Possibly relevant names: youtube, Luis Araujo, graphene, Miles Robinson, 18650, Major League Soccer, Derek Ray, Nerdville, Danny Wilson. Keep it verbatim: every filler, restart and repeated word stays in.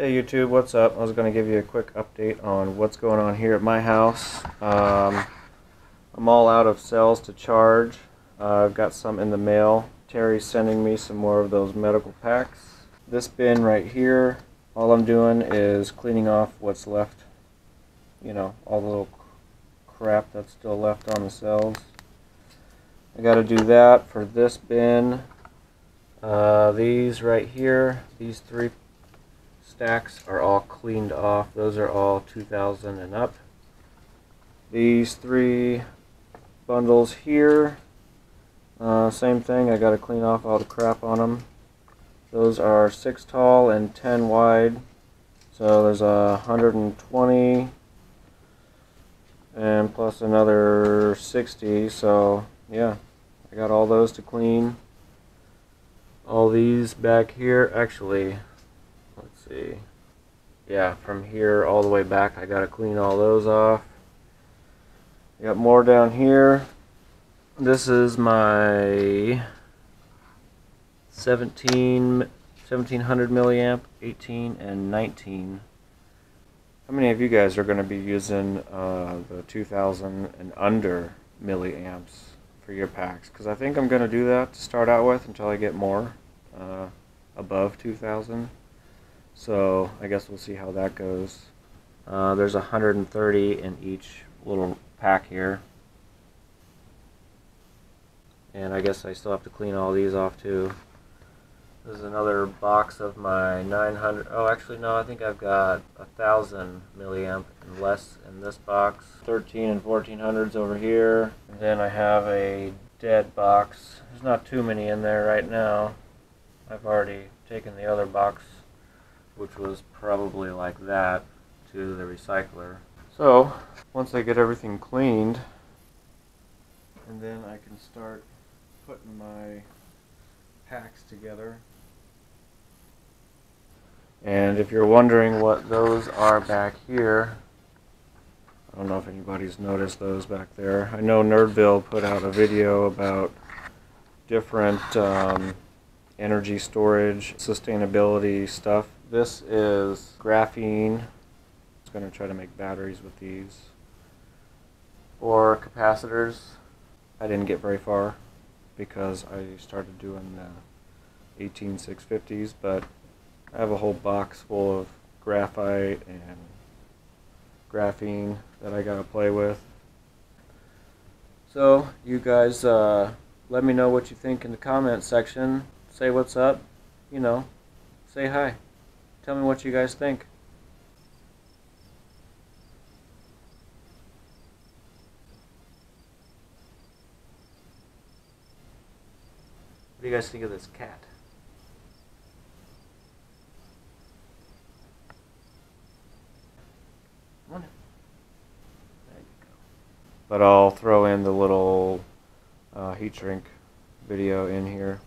Hey YouTube, what's up? I was going to give you a quick update on what's going on here at my house. Um, I'm all out of cells to charge. Uh, I've got some in the mail. Terry's sending me some more of those medical packs. This bin right here, all I'm doing is cleaning off what's left. You know, all the little crap that's still left on the cells. I got to do that for this bin. Uh, these right here, these three stacks are all cleaned off. Those are all two thousand and up. These three bundles here, uh, same thing. I got to clean off all the crap on them. Those are six tall and ten wide. So there's a one hundred twenty and plus another sixty. So yeah, I got all those to clean. All these back here, actually. Let's see. Yeah, from here all the way back, I gotta clean all those off. I got more down here. This is my seventeen, seventeen hundred milliamp, eighteen, and nineteen. How many of you guys are going to be using uh, the two thousand and under milliamps for your packs? Because I think I'm going to do that to start out with until I get more uh, above two thousand. So I guess we'll see how that goes. Uh, there's one hundred thirty in each little pack here. And I guess I still have to clean all these off too. This is another box of my nine hundred, oh actually no, I think I've got one thousand milliamp and less in this box. thirteen and fourteen hundreds over here. And then I have a dead box. There's not too many in there right now. I've already taken the other box, which was probably like that, to the recycler. So once I get everything cleaned, and then I can start putting my packs together. And if you're wondering what those are back here, I don't know if anybody's noticed those back there. I know Nerdville put out a video about different um, energy storage, sustainability stuff. This is graphene. It's going to try to make batteries with these. Or capacitors. I didn't get very far because I started doing the eighteen six fifties, but I have a whole box full of graphite and graphene that I gotta play with. So you guys uh, let me know what you think in the comments section. Say what's up, you know, say hi. Tell me what you guys think. What do you guys think of this cat? Come on. There you go. But I'll throw in the little uh, heat shrink video in here.